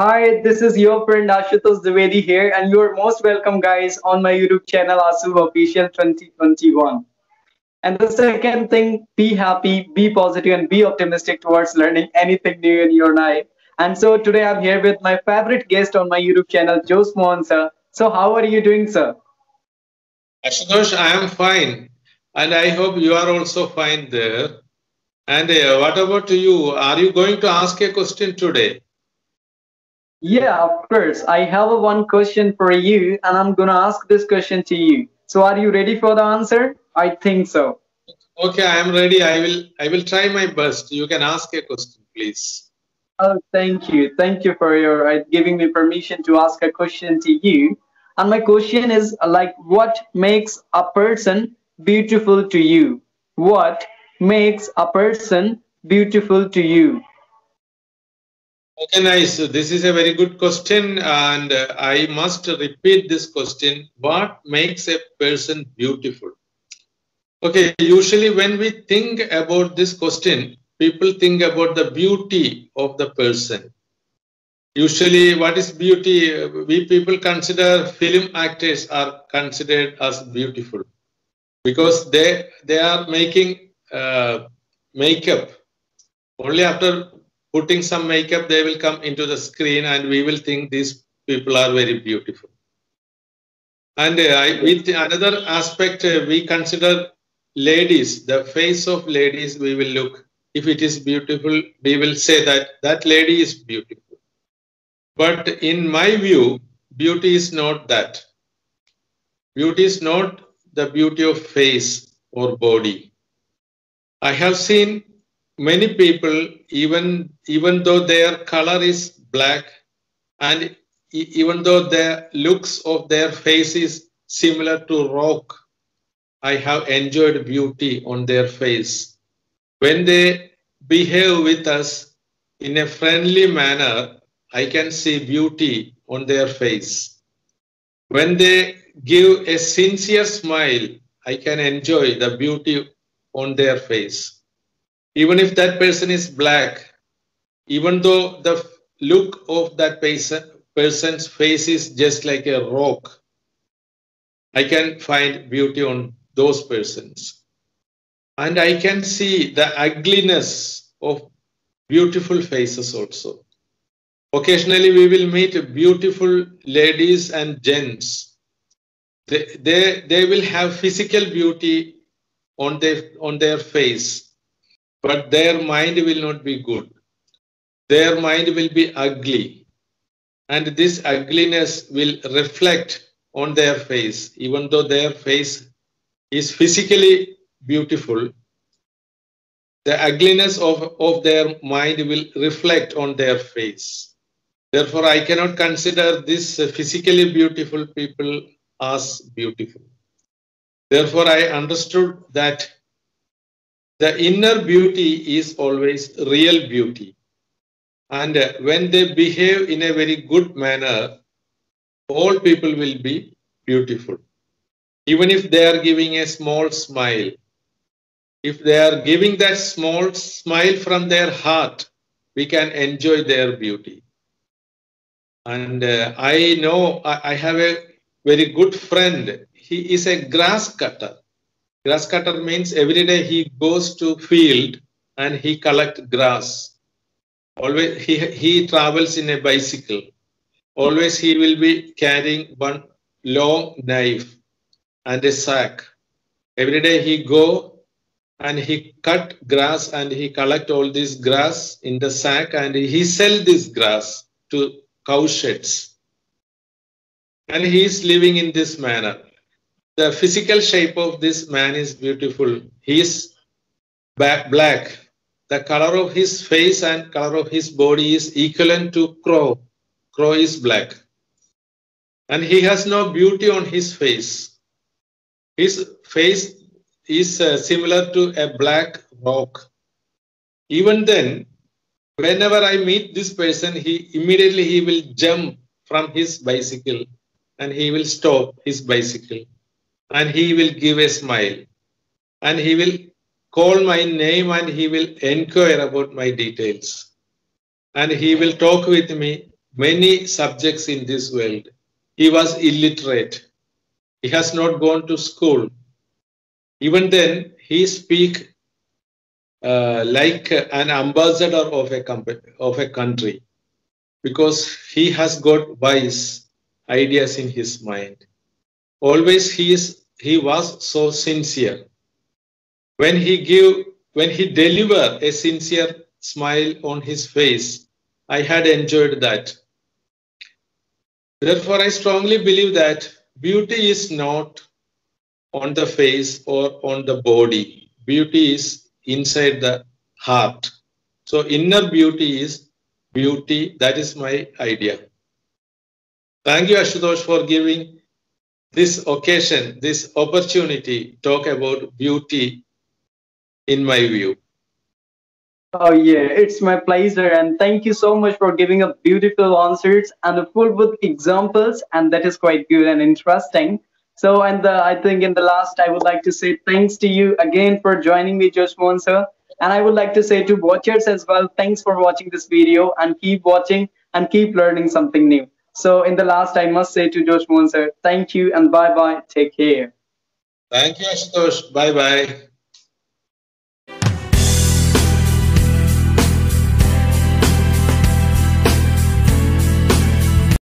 Hi, this is your friend Ashutosh Dwivedi here, and you're most welcome, guys, on my YouTube channel Ashu Official 2021. And the second thing, be happy, be positive, and be optimistic towards learning anything new in your life. And so today I'm here with my favorite guest on my YouTube channel, Jose Mohan, sir. So how are you doing, sir? Ashutosh, I am fine, and I hope you are also fine there. And what about you? Are you going to ask a question today? Yeah, of course. I have one question for you, and I'm going to ask this question to you. So are you ready for the answer? I think so. Okay, I am ready. I will try my best. You can ask a question, please. Oh, thank you. Thank you for your giving me permission to ask a question to you. And my question is like, what makes a person beautiful to you? What makes a person beautiful to you? Okay, nice. This is a very good question, and I must repeat this question. What makes a person beautiful? Okay, usually when we think about this question, people think about the beauty of the person. Usually, what is beauty? We people consider film actors are considered as beautiful because they are making makeup. Only after putting some makeup, they will come into the screen and we will think these people are very beautiful. And with another aspect, we consider ladies, the face of ladies, we will look. If it is beautiful, we will say that that lady is beautiful. But in my view, beauty is not that. Beauty is not the beauty of face or body. I have seen many people, even though their color is black and even though the looks of their face is similar to rock, I have enjoyed beauty on their face. When they behave with us in a friendly manner, I can see beauty on their face. When they give a sincere smile, I can enjoy the beauty on their face. Even if that person is black, even though the look of that person's face is just like a rock, I can find beauty on those persons. And I can see the ugliness of beautiful faces also. Occasionally, we will meet beautiful ladies and gents. They will have physical beauty on their face. But their mind will not be good. Their mind will be ugly. And this ugliness will reflect on their face. Even though their face is physically beautiful, the ugliness of their mind will reflect on their face. Therefore, I cannot consider these physically beautiful people as beautiful. Therefore, I understood that the inner beauty is always real beauty. And when they behave in a very good manner, all people will be beautiful. Even if they are giving a small smile, if they are giving that small smile from their heart, we can enjoy their beauty. And I know I have a very good friend. He is a grass cutter. Grass cutter means every day he goes to field and he collects grass. Always he travels in a bicycle. Always he will be carrying one long knife and a sack. Every day he go and he cut grass and he collect all this grass in the sack and he sell this grass to cow sheds. And he is living in this manner. The physical shape of this man is beautiful. He is black. The color of his face and color of his body is equivalent to crow. Crow is black. And he has no beauty on his face. His face is similar to a black rock. Even then, whenever I meet this person, he immediately will jump from his bicycle and he will stop his bicycle. And he will give a smile and he will call my name and he will inquire about my details and he will talk with me many subjects in this world. He was illiterate. He has not gone to school. Even then, he speaks like an ambassador of a country, because he has got wise ideas in his mind. Always he was so sincere. When he deliver a sincere smile on his face, I had enjoyed that. Therefore, I strongly believe that beauty is not on the face or on the body. Beauty is inside the heart. So inner beauty is beauty. That is my idea. Thank you, Ashutosh, for giving this occasion, this opportunity, talk about beauty in my view. Oh yeah, it's my pleasure, and thank you so much for giving up beautiful answers and full with examples, and that is quite good and interesting. So, and I think in the last, I would like to say thanks to you again for joining me, Jose Mohan sir. And I would like to say to watchers as well, thanks for watching this video, and keep watching and keep learning something new. So in the last, I must say to Jose Mohan sir, thank you and bye-bye. Take care. Thank you, Ashutosh. Bye-bye.